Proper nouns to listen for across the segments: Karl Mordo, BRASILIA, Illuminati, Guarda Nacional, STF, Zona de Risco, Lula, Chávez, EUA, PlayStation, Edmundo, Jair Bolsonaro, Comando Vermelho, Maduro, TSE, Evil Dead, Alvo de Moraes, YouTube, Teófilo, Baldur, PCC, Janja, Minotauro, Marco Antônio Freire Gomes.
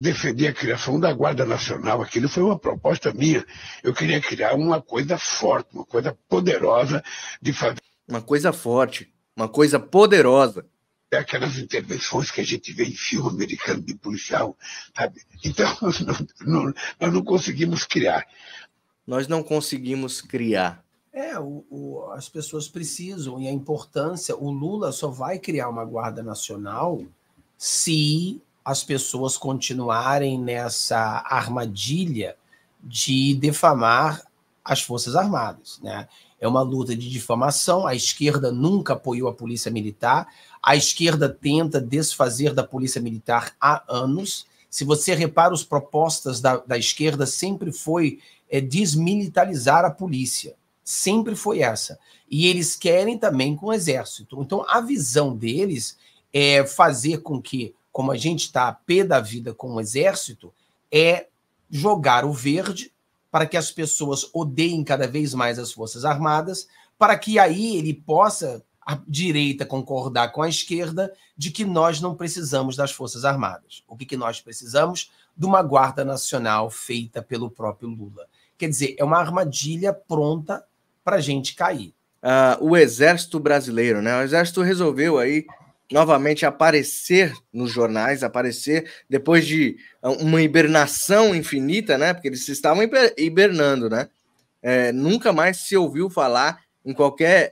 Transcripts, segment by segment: defender a criação da Guarda Nacional. Aquilo foi uma proposta minha. Eu queria criar uma coisa forte, uma coisa poderosa de fazer. Uma coisa forte, uma coisa poderosa. Aquelas intervenções que a gente vê em filme americano de policial, sabe? Então, nós não conseguimos criar. Nós não conseguimos criar. As pessoas precisam, e a importância... O Lula só vai criar uma Guarda Nacional se as pessoas continuarem nessa armadilha de defamar as Forças Armadas, né? É uma luta de difamação, a esquerda nunca apoiou a polícia militar, a esquerda tenta desfazer da polícia militar há anos. Se você repara, as propostas da esquerda sempre foi desmilitarizar a polícia, sempre foi essa. E eles querem também com o exército. Então a visão deles é fazer com que, como a gente está a pé da vida com o exército, é jogar o verde para que as pessoas odeiem cada vez mais as Forças Armadas, para que aí ele possa, a direita, concordar com a esquerda de que nós não precisamos das Forças Armadas. O que nós precisamos? De uma Guarda Nacional feita pelo próprio Lula. Quer dizer, é uma armadilha pronta para a gente cair. O Exército Brasileiro, né? O Exército resolveu aí novamente aparecer nos jornais, aparecer depois de uma hibernação infinita, né? Porque eles estavam hibernando, né? Nunca mais se ouviu falar em qualquer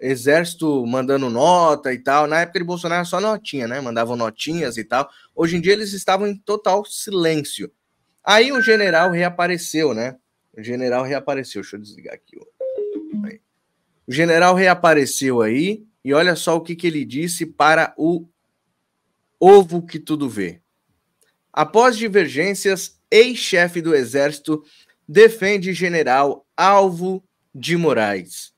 exército mandando nota e tal. Na época de Bolsonaro só notinha, né? Mandavam notinhas e tal. Hoje em dia eles estavam em total silêncio. Aí o general reapareceu, né? O general reapareceu. Deixa eu desligar aqui. O general reapareceu aí. E olha só o que ele disse para o Ovo que Tudo Vê. Após divergências, ex-chefe do Exército defende general Alvo de Moraes.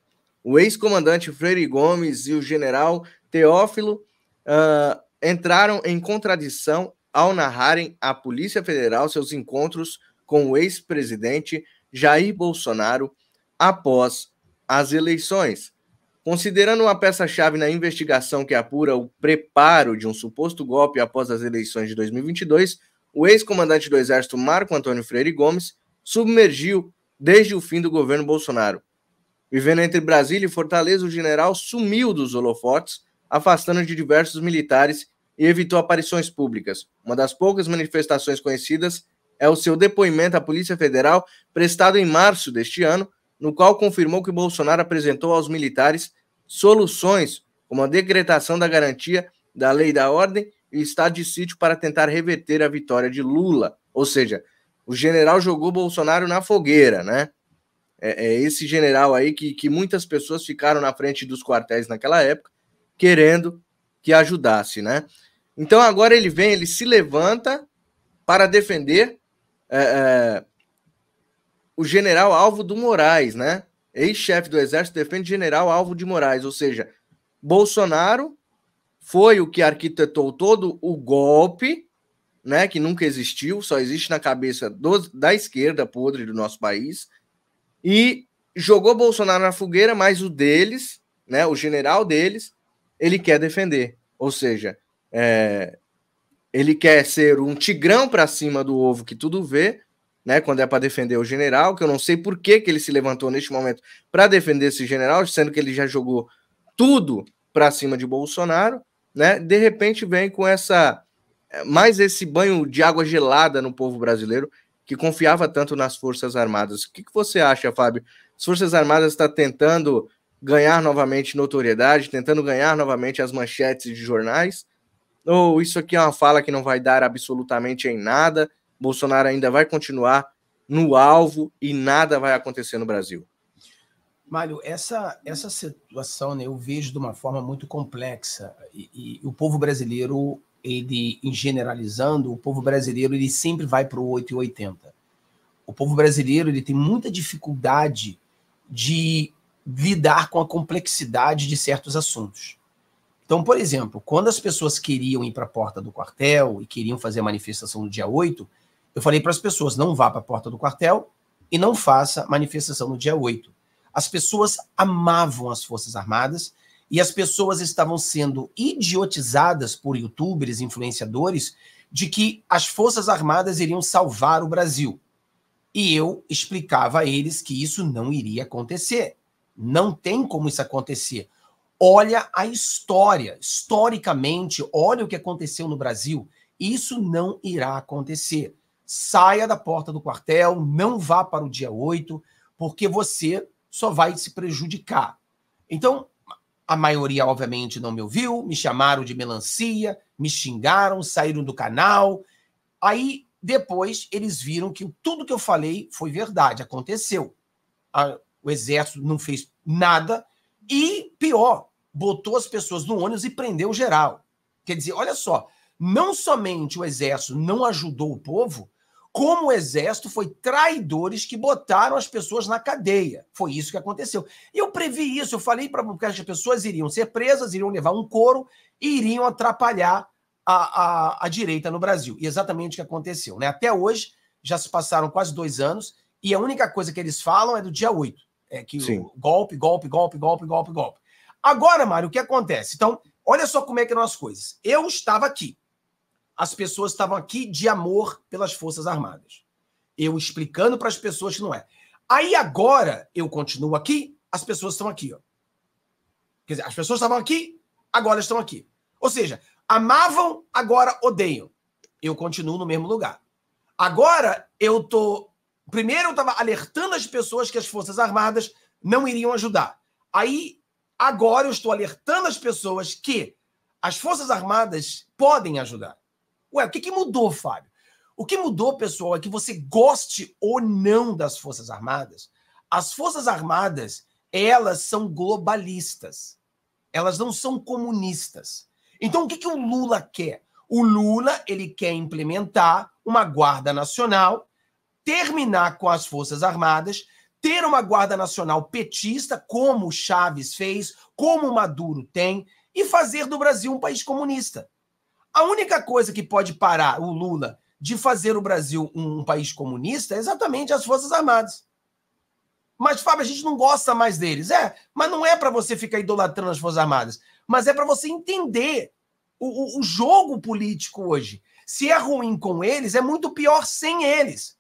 O ex-comandante Freire Gomes e o general Teófilo entraram em contradição ao narrarem à Polícia Federal seus encontros com o ex-presidente Jair Bolsonaro após as eleições. Considerando uma peça-chave na investigação que apura o preparo de um suposto golpe após as eleições de 2022, o ex-comandante do Exército Marco Antônio Freire Gomes submergiu desde o fim do governo Bolsonaro. Vivendo entre Brasília e Fortaleza, o general sumiu dos holofotes, afastando de diversos militares e evitou aparições públicas. Uma das poucas manifestações conhecidas é o seu depoimento à Polícia Federal prestado em março deste ano, no qual confirmou que Bolsonaro apresentou aos militares soluções como a decretação da garantia da lei da ordem e estado de sítio para tentar reverter a vitória de Lula. Ou seja, o general jogou Bolsonaro na fogueira, né? É esse general aí que muitas pessoas ficaram na frente dos quartéis naquela época querendo que ajudasse, né? Então agora ele vem, ele se levanta para defender... o general Alvo de Moraes, né? Ex-chefe do Exército defende general Alvo de Moraes, ou seja, Bolsonaro foi o que arquitetou todo o golpe, né? Que nunca existiu, só existe na cabeça da esquerda podre do nosso país, e jogou Bolsonaro na fogueira, mas o deles, né? O general deles, ele quer defender, ou seja, ele quer ser um tigrão para cima do ovo que tudo vê, né, quando é para defender o general, que eu não sei por que ele se levantou neste momento para defender esse general, sendo que ele já jogou tudo para cima de Bolsonaro, né? De repente vem com mais esse banho de água gelada no povo brasileiro que confiava tanto nas Forças Armadas. O que você acha, Fábio? As Forças Armadas estão tentando ganhar novamente notoriedade, tentando ganhar novamente as manchetes de jornais? Ou isso aqui é uma fala que não vai dar absolutamente em nada? Bolsonaro ainda vai continuar no alvo e nada vai acontecer no Brasil. Mário, essa situação, né, eu vejo de uma forma muito complexa. E o povo brasileiro, ele, em generalizando, o povo brasileiro ele sempre vai para o 880. O povo brasileiro ele tem muita dificuldade de lidar com a complexidade de certos assuntos. Então, por exemplo, quando as pessoas queriam ir para a porta do quartel e queriam fazer a manifestação no dia 8, eu falei para as pessoas, não vá para a porta do quartel e não faça manifestação no dia 8. As pessoas amavam as Forças Armadas e as pessoas estavam sendo idiotizadas por youtubers, influenciadores, de que as Forças Armadas iriam salvar o Brasil. E eu explicava a eles que isso não iria acontecer. Não tem como isso acontecer. Olha a história. Historicamente, olha o que aconteceu no Brasil. Isso não irá acontecer. Saia da porta do quartel, não vá para o dia 8, porque você só vai se prejudicar. Então, a maioria, obviamente, não me ouviu, me chamaram de melancia, me xingaram, saíram do canal. Aí, depois, eles viram que tudo que eu falei foi verdade, aconteceu. O exército não fez nada e, pior, botou as pessoas no ônibus e prendeu geral. Quer dizer, olha só, não somente o exército não ajudou o povo, como o exército foi traidores que botaram as pessoas na cadeia. Foi isso que aconteceu. Eu previ isso, eu falei para que as pessoas iriam ser presas, iriam levar um coro e iriam atrapalhar a direita no Brasil. E exatamente o que aconteceu, né? Até hoje, já se passaram quase 2 anos e a única coisa que eles falam é do dia 8. É que o golpe, golpe, golpe, golpe, golpe, golpe. Agora, Mário, o que acontece? Então, olha só como é que eram as coisas. Eu estava aqui. As pessoas estavam aqui de amor pelas Forças Armadas. Eu explicando para as pessoas que não é. Aí agora eu continuo aqui, as pessoas estão aqui, ó. Quer dizer, as pessoas estavam aqui, agora estão aqui. Ou seja, amavam, agora odeiam. Eu continuo no mesmo lugar. Agora eu tô... Primeiro eu estava alertando as pessoas que as Forças Armadas não iriam ajudar. Aí agora eu estou alertando as pessoas que as Forças Armadas podem ajudar. Ué, o que mudou, Fábio? O que mudou, pessoal, é que você goste ou não das Forças Armadas. As Forças Armadas, elas são globalistas. Elas não são comunistas. Então, o que o Lula quer? O Lula, ele quer implementar uma Guarda Nacional, terminar com as Forças Armadas, ter uma Guarda Nacional petista, como Chávez fez, como Maduro tem, e fazer do Brasil um país comunista. A única coisa que pode parar o Lula de fazer o Brasil um país comunista é exatamente as Forças Armadas. Mas, Fábio, a gente não gosta mais deles. É, mas não é para você ficar idolatrando as Forças Armadas, mas é para você entender o jogo político hoje. Se é ruim com eles, é muito pior sem eles.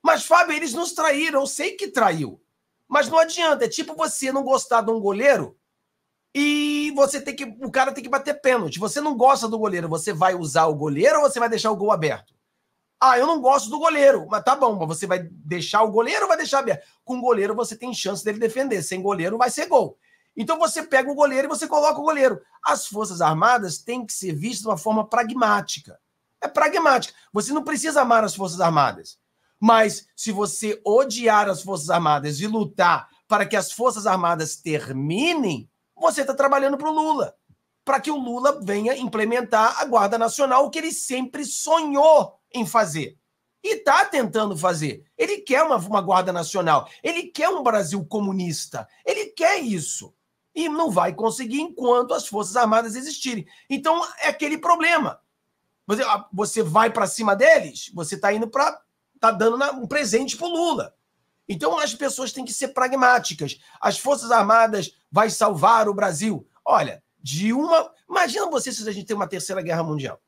Mas, Fábio, eles nos traíram. Eu sei que traiu. Mas não adianta. É tipo você não gostar de um goleiro e você tem que, o cara tem que bater pênalti. Você não gosta do goleiro, você vai usar o goleiro ou você vai deixar o gol aberto? Ah, eu não gosto do goleiro. Mas tá bom, mas você vai deixar o goleiro ou vai deixar aberto? Com o goleiro você tem chance dele defender. Sem goleiro vai ser gol. Então você pega o goleiro e você coloca o goleiro. As Forças Armadas têm que ser vistas de uma forma pragmática. É pragmática. Você não precisa amar as Forças Armadas. Mas se você odiar as Forças Armadas e lutar para que as Forças Armadas terminem, você está trabalhando para o Lula, para que o Lula venha implementar a Guarda Nacional, o que ele sempre sonhou em fazer. E está tentando fazer. Ele quer uma Guarda Nacional, ele quer um Brasil comunista, ele quer isso. E não vai conseguir enquanto as Forças Armadas existirem. Então, é aquele problema. Você vai para cima deles, você está indo para... Está dando um presente para o Lula. Então, as pessoas têm que ser pragmáticas. As Forças Armadas vai salvar o Brasil. Olha, de uma... Imagina você se a gente tem uma terceira guerra mundial.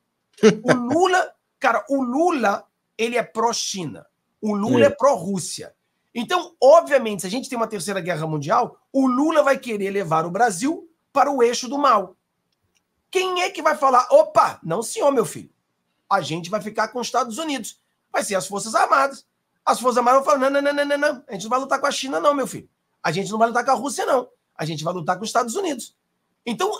O Lula... Cara, o Lula, ele é pró-China. O Lula é pró-Rússia. Então, obviamente, se a gente tem uma terceira guerra mundial, o Lula vai querer levar o Brasil para o eixo do mal. Quem é que vai falar? Opa, não senhor, meu filho. A gente vai ficar com os Estados Unidos. Vai ser as Forças Armadas. As Forças Armadas vão falar, não, não, não, não, não, a gente não vai lutar com a China não, meu filho. A gente não vai lutar com a Rússia não. A gente vai lutar com os Estados Unidos. Então,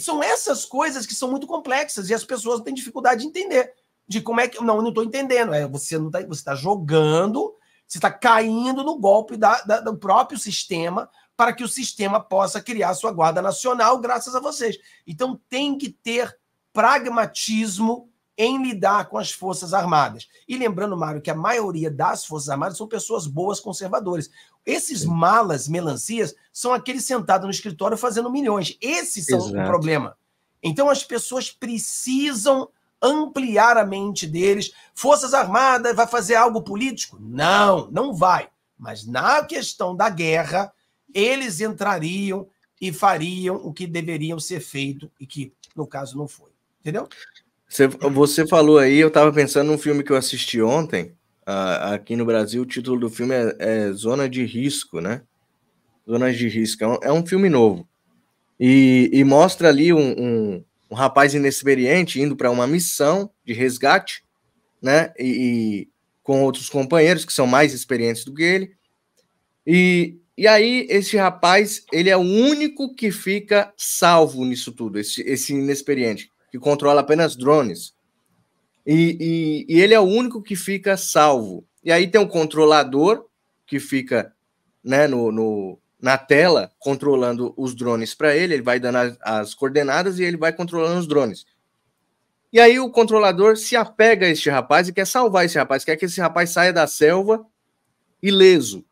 são essas coisas que são muito complexas e as pessoas têm dificuldade de entender. De como é que... Não, eu não estou entendendo. É, você não tá, você está jogando, você está caindo no golpe do próprio sistema para que o sistema possa criar sua Guarda Nacional graças a vocês. Então, tem que ter pragmatismo em lidar com as Forças Armadas. E lembrando, Mário, que a maioria das Forças Armadas são pessoas boas, conservadoras. Esses malas, melancias, são aqueles sentados no escritório fazendo milhões. Esses são o problema. Então as pessoas precisam ampliar a mente deles. Forças Armadas vai fazer algo político? Não, não vai. Mas na questão da guerra, eles entrariam e fariam o que deveriam ser feito e que, no caso, não foi. Entendeu? Você falou aí, eu estava pensando num filme que eu assisti ontem, aqui no Brasil, o título do filme é Zona de Risco, né? Zona de Risco, é um filme novo. E mostra ali um rapaz inexperiente indo para uma missão de resgate, né? E com outros companheiros que são mais experientes do que ele. E aí, esse rapaz, ele é o único que fica salvo nisso tudo, esse inexperiente, que controla apenas drones. E ele é o único que fica salvo. E aí tem um controlador que fica, né, na tela, controlando os drones para ele, ele vai dando as coordenadas e ele vai controlando os drones. E aí o controlador se apega a este rapaz e quer salvar esse rapaz, quer que esse rapaz saia da selva ileso.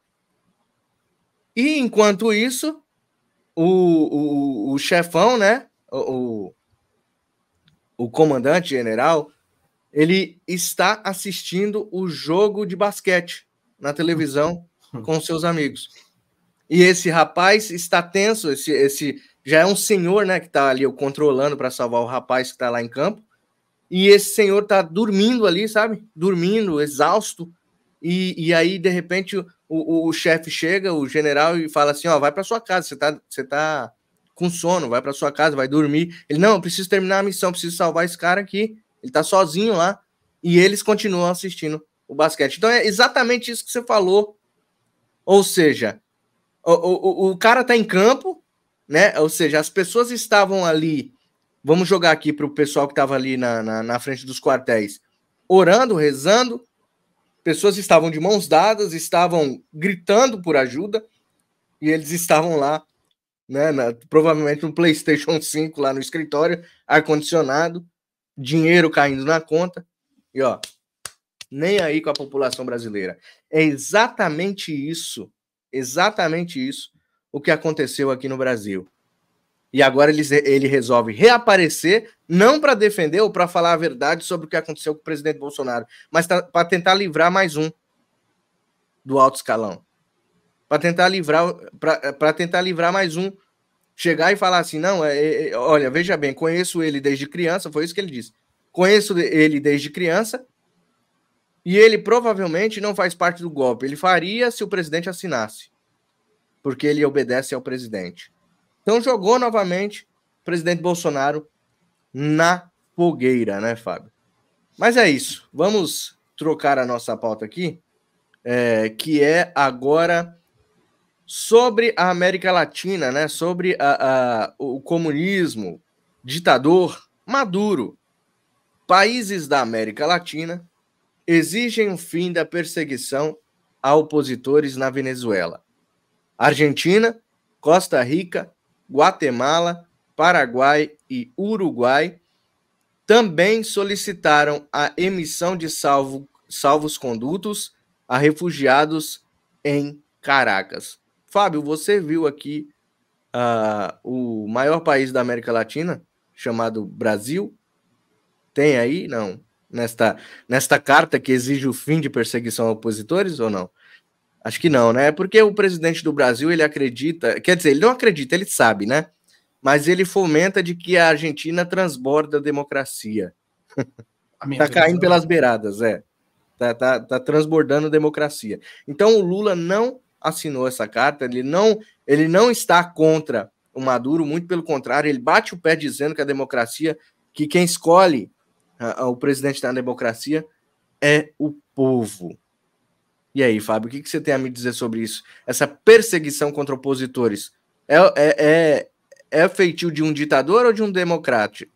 E enquanto isso, o chefão, né, o comandante general, ele está assistindo o jogo de basquete na televisão com seus amigos. E esse rapaz está tenso, esse já é um senhor, né, que está ali controlando para salvar o rapaz que está lá em campo. E esse senhor está dormindo ali, sabe? Dormindo, exausto. E aí, de repente, o chefe chega, o general, e fala assim, ó, vai para sua casa, você tá com sono, vai para sua casa, vai dormir. Ele, não, eu preciso terminar a missão, preciso salvar esse cara aqui. Ele tá sozinho lá. E eles continuam assistindo o basquete. Então, é exatamente isso que você falou. Ou seja, o cara tá em campo, né? Ou seja, as pessoas estavam ali, vamos jogar aqui para o pessoal que estava ali na frente dos quartéis, orando, rezando. Pessoas estavam de mãos dadas, estavam gritando por ajuda, e eles estavam lá, né, provavelmente no PlayStation 5 lá no escritório, ar-condicionado, dinheiro caindo na conta, e ó, nem aí com a população brasileira. É exatamente isso o que aconteceu aqui no Brasil. E agora ele resolve reaparecer, não para defender ou para falar a verdade sobre o que aconteceu com o presidente Bolsonaro, mas para tentar livrar mais um do alto escalão. Para tentar livrar mais um. Chegar e falar assim, não, olha, veja bem, conheço ele desde criança, foi isso que ele disse. Conheço ele desde criança e ele provavelmente não faz parte do golpe. Ele faria se o presidente assinasse, porque ele obedece ao presidente. Então jogou novamente o presidente Bolsonaro na fogueira, né, Fábio? Mas é isso. Vamos trocar a nossa pauta aqui, que é agora sobre a América Latina, né? Sobre o comunismo, ditador Maduro. Países da América Latina exigem o fim da perseguição a opositores na Venezuela. Argentina, Costa Rica, Guatemala, Paraguai e Uruguai também solicitaram a emissão de salvos-condutos a refugiados em Caracas. Fábio, você viu aqui o maior país da América Latina, chamado Brasil? Tem aí, não? Nesta carta que exige o fim de perseguição a opositores ou não? Acho que não, né? Porque o presidente do Brasil, ele acredita... Quer dizer, ele não acredita, ele sabe, né? Mas ele fomenta de que a Argentina transborda a democracia. Tá caindo pelas beiradas, é. Tá transbordando a democracia. Então, o Lula não assinou essa carta, ele não está contra o Maduro, muito pelo contrário, ele bate o pé dizendo que a democracia, que quem escolhe o presidente da democracia é o povo. E aí, Fábio, o que você tem a me dizer sobre isso? Essa perseguição contra opositores é feitio de um ditador ou de um democrata?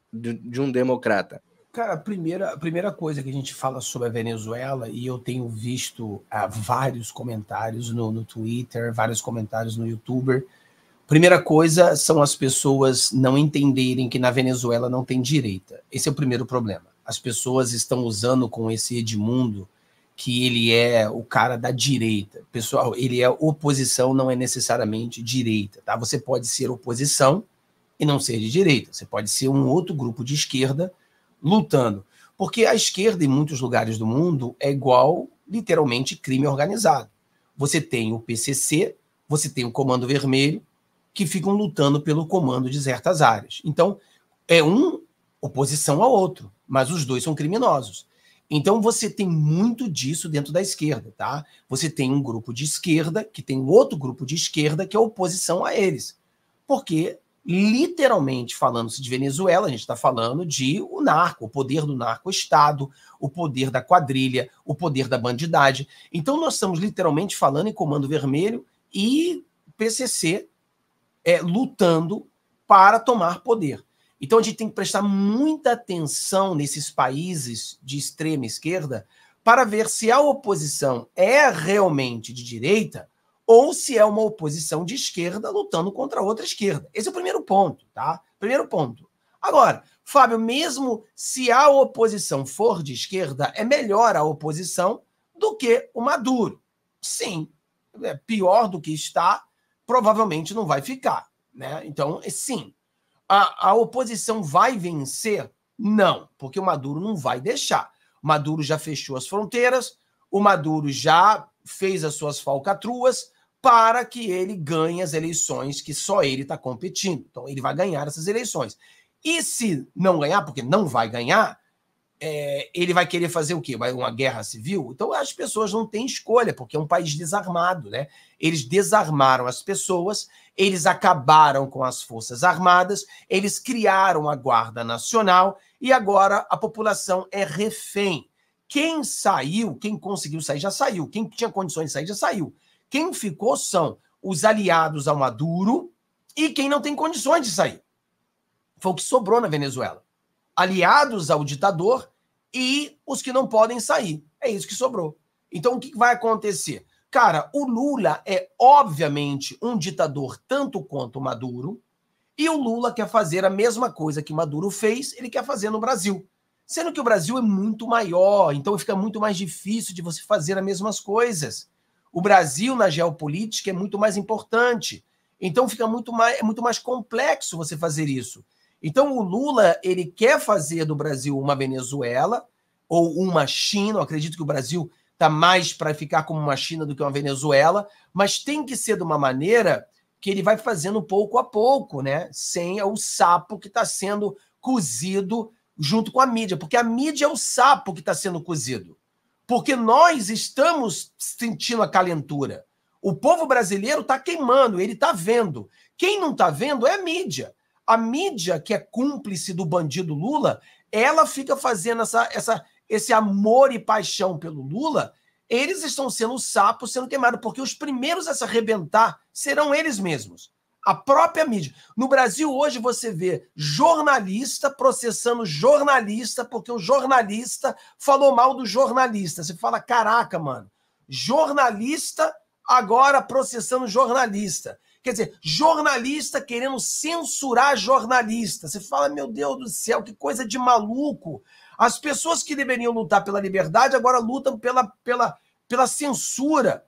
Cara, a primeira coisa que a gente fala sobre a Venezuela, e eu tenho visto vários comentários no Twitter, vários comentários no YouTube. Primeira coisa são as pessoas não entenderem que na Venezuela não tem direita. Esse é o primeiro problema. As pessoas estão usando com esse Edmundo que ele é o cara da direita. Pessoal, ele é oposição, não é necessariamente direita, tá? Você pode ser oposição e não ser de direita. Você pode ser um outro grupo de esquerda lutando. Porque a esquerda, em muitos lugares do mundo, é igual, literalmente, crime organizado. Você tem o PCC, você tem o Comando Vermelho, que ficam lutando pelo comando de certas áreas. Então, é um oposição ao outro. mas os dois são criminosos. Então você tem muito disso dentro da esquerda, tá? Você tem um grupo de esquerda que tem outro grupo de esquerda que é oposição a eles. Porque, literalmente, falando-se de Venezuela, a gente está falando de o narco, o poder do narco-estado, o poder da quadrilha, o poder da bandidagem. Então nós estamos literalmente falando em Comando Vermelho e PCC lutando para tomar poder. Então a gente tem que prestar muita atenção nesses países de extrema esquerda para ver se a oposição é realmente de direita ou se é uma oposição de esquerda lutando contra outra esquerda. Esse é o primeiro ponto, tá? Primeiro ponto. Agora, Fábio, mesmo se a oposição for de esquerda, é melhor a oposição do que o Maduro. Sim, é pior do que está, provavelmente não vai ficar, né? Então, sim. A oposição vai vencer? Não, porque o Maduro não vai deixar. O Maduro já fechou as fronteiras, o Maduro já fez as suas falcatruas para que ele ganhe as eleições que só ele está competindo. Então, ele vai ganhar essas eleições. E se não ganhar, porque não vai ganhar, ele vai querer fazer o quê? Vai uma guerra civil? Então, as pessoas não têm escolha, porque é um país desarmado, né? Eles desarmaram as pessoas, eles acabaram com as forças armadas, eles criaram a Guarda Nacional e agora a população é refém. Quem saiu, quem conseguiu sair, já saiu. Quem tinha condições de sair, já saiu. Quem ficou são os aliados ao Maduro e quem não tem condições de sair. Foi o que sobrou na Venezuela. Aliados ao ditador e os que não podem sair. É isso que sobrou. Então, o que vai acontecer? Cara, o Lula é, obviamente, um ditador tanto quanto o Maduro, e o Lula quer fazer a mesma coisa que o Maduro fez, ele quer fazer no Brasil. Sendo que o Brasil é muito maior, então fica muito mais difícil de você fazer as mesmas coisas. O Brasil, na geopolítica, é muito mais importante. Então fica muito mais complexo você fazer isso. Então o Lula, ele quer fazer do Brasil uma Venezuela ou uma China. Eu acredito que o Brasil está mais para ficar como uma China do que uma Venezuela, mas tem que ser de uma maneira que ele vai fazendo pouco a pouco, né? Sem o sapo que está sendo cozido junto com a mídia, porque a mídia é o sapo que está sendo cozido, porque nós estamos sentindo a calentura. O povo brasileiro está queimando, ele está vendo. Quem não está vendo é a mídia. A mídia, que é cúmplice do bandido Lula, ela fica fazendo esse amor e paixão pelo Lula, eles estão sendo o sapo sendo queimado, porque os primeiros a se arrebentar serão eles mesmos, a própria mídia. No Brasil, hoje, você vê jornalista processando jornalista, porque o jornalista falou mal do jornalista. Você fala, caraca, mano, jornalista agora processando jornalista. Quer dizer, jornalista querendo censurar jornalista. Você fala, meu Deus do céu, que coisa de maluco. As pessoas que deveriam lutar pela liberdade agora lutam pela censura.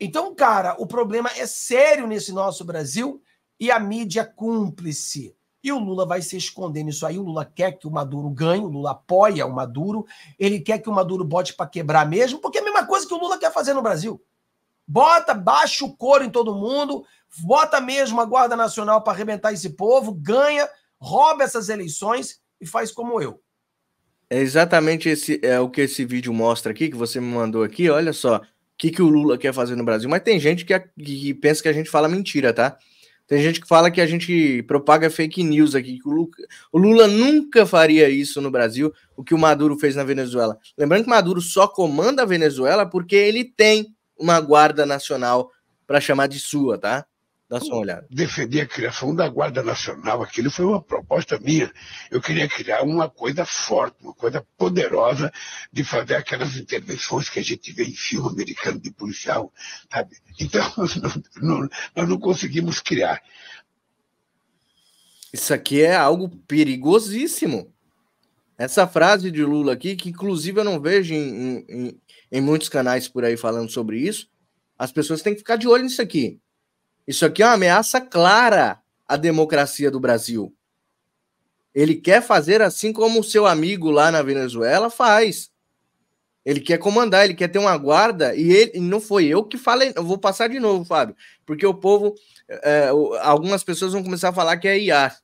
Então, cara, o problema é sério nesse nosso Brasil e a mídia cúmplice. E o Lula vai se esconder nisso aí. O Lula quer que o Maduro ganhe, o Lula apoia o Maduro. Ele quer que o Maduro bote para quebrar mesmo, porque é a mesma coisa que o Lula quer fazer no Brasil. Bota, baixa o couro em todo mundo, bota mesmo a Guarda Nacional para arrebentar esse povo, ganha, rouba essas eleições e faz como eu. É exatamente o que esse vídeo mostra aqui, que você me mandou aqui. Olha só, o que o Lula quer fazer no Brasil. Mas tem gente que pensa que a gente fala mentira, tá? Tem gente que fala que a gente propaga fake news aqui, que o Lula nunca faria isso no Brasil, o que o Maduro fez na Venezuela. Lembrando que Maduro só comanda a Venezuela porque ele tem uma Guarda Nacional para chamar de sua, tá? Dá só uma olhada. Defender a criação da Guarda Nacional, aquilo foi uma proposta minha. Eu queria criar uma coisa forte, uma coisa poderosa de fazer aquelas intervenções que a gente vê em filme americano de policial, sabe? Então, nós não conseguimos criar. Isso aqui é algo perigosíssimo. Essa frase de Lula aqui, que inclusive eu não vejo em muitos canais por aí falando sobre isso, as pessoas têm que ficar de olho nisso aqui. Isso aqui é uma ameaça clara à democracia do Brasil. Ele quer fazer assim como o seu amigo lá na Venezuela faz. Ele quer comandar, ele quer ter uma guarda, e ele não foi eu que falei, eu vou passar de novo, Fábio, porque o povo, algumas pessoas vão começar a falar que é IA,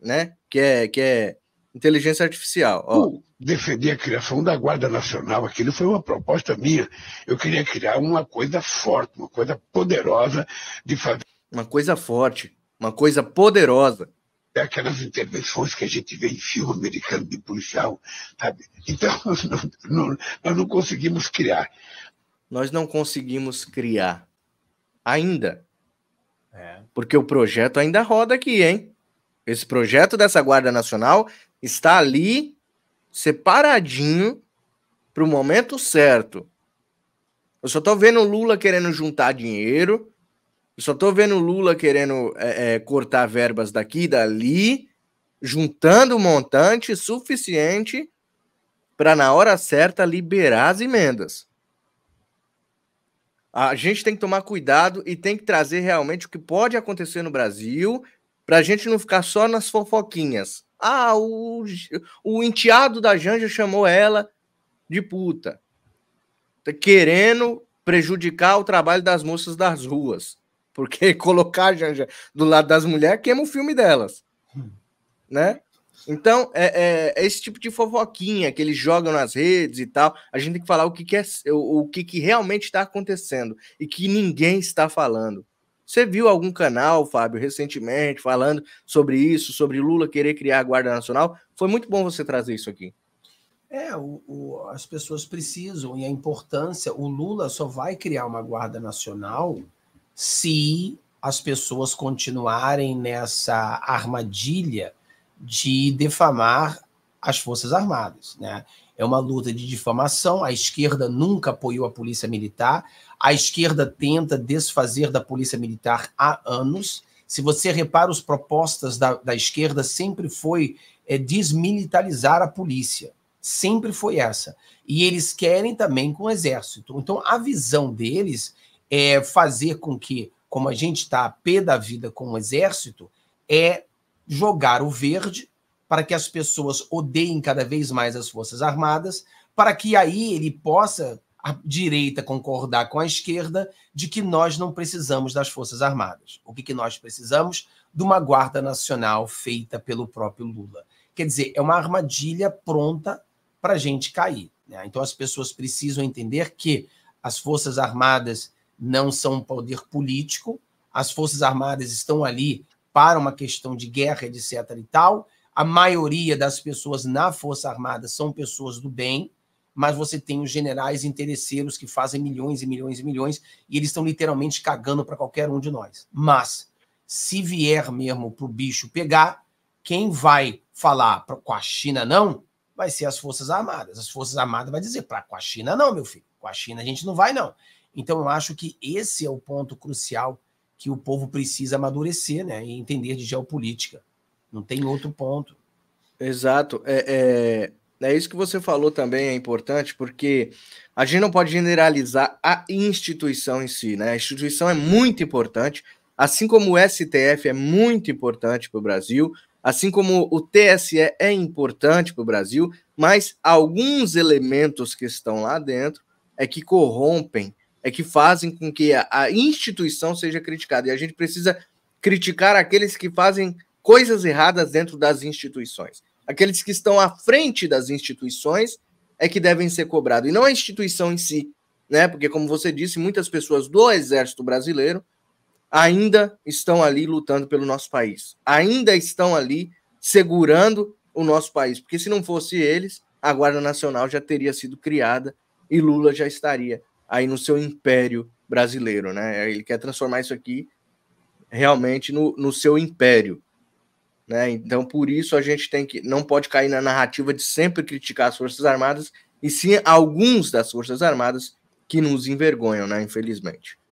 né? Que é Inteligência artificial. Ó. Defender a criação da Guarda Nacional, aquilo foi uma proposta minha. Eu queria criar uma coisa forte, uma coisa poderosa de fazer. Uma coisa forte, uma coisa poderosa. É aquelas intervenções que a gente vê em filme americano de policial, sabe? Então, nós não conseguimos criar. Nós não conseguimos criar. Ainda. É. Porque o projeto ainda roda aqui, hein? Esse projeto dessa Guarda Nacional está ali, separadinho, para o momento certo. Eu só estou vendo o Lula querendo juntar dinheiro, eu só estou vendo o Lula querendo cortar verbas daqui e dali, juntando um montante suficiente para, na hora certa, liberar as emendas. A gente tem que tomar cuidado e tem que trazer realmente o que pode acontecer no Brasil, para a gente não ficar só nas fofoquinhas. Ah, o enteado da Janja chamou ela de puta, querendo prejudicar o trabalho das moças das ruas, porque colocar a Janja do lado das mulheres queima o filme delas, né? Então, é esse tipo de fofoquinha que eles jogam nas redes e tal. A gente tem que falar o que realmente está acontecendo e que ninguém está falando. Você viu algum canal, Fábio, recentemente, falando sobre isso, sobre Lula querer criar a Guarda Nacional? Foi muito bom você trazer isso aqui. É, as pessoas precisam, e a importância... O Lula só vai criar uma Guarda Nacional se as pessoas continuarem nessa armadilha de defamar as Forças Armadas, né? É uma luta de difamação, a esquerda nunca apoiou a polícia militar, a esquerda tenta desfazer da polícia militar há anos. Se você repara, as propostas da esquerda sempre foi desmilitarizar a polícia, sempre foi essa. E eles querem também com o exército. Então a visão deles é fazer com que, como a gente está a pé da vida com o exército, é jogar o verde para que as pessoas odeiem cada vez mais as Forças Armadas, para que aí ele possa, a direita, concordar com a esquerda de que nós não precisamos das Forças Armadas. O que nós precisamos? De uma Guarda Nacional feita pelo próprio Lula. Quer dizer, é uma armadilha pronta para a gente cair, né? Então as pessoas precisam entender que as Forças Armadas não são um poder político, as Forças Armadas estão ali para uma questão de guerra, etc. e tal. A maioria das pessoas na Força Armada são pessoas do bem, mas você tem os generais interesseiros que fazem milhões e milhões e milhões e eles estão literalmente cagando para qualquer um de nós. Mas, se vier mesmo para o bicho pegar, quem vai falar com a China não vai ser as Forças Armadas. As Forças Armadas vão dizer, com a China não, meu filho. Com a China a gente não vai, não. Então, eu acho que esse é o ponto crucial que o povo precisa amadurecer, né, e entender de geopolítica. Não tem outro ponto. Exato. É isso que você falou também, é importante, porque a gente não pode generalizar a instituição em si, né? A instituição é muito importante, assim como o STF é muito importante para o Brasil, assim como o TSE é importante para o Brasil, mas alguns elementos que estão lá dentro é que corrompem, é que fazem com que a instituição seja criticada. E a gente precisa criticar aqueles que fazem coisas erradas dentro das instituições. Aqueles que estão à frente das instituições é que devem ser cobrados. E não a instituição em si, né? Porque, como você disse, muitas pessoas do Exército Brasileiro ainda estão ali lutando pelo nosso país. Ainda estão ali segurando o nosso país. Porque se não fosse eles, a Guarda Nacional já teria sido criada e Lula já estaria aí no seu império brasileiro, né? Ele quer transformar isso aqui realmente no seu império, né? Então, por isso, a gente não pode cair na narrativa de sempre criticar as Forças Armadas, e sim alguns das Forças Armadas que nos envergonham, né? Infelizmente.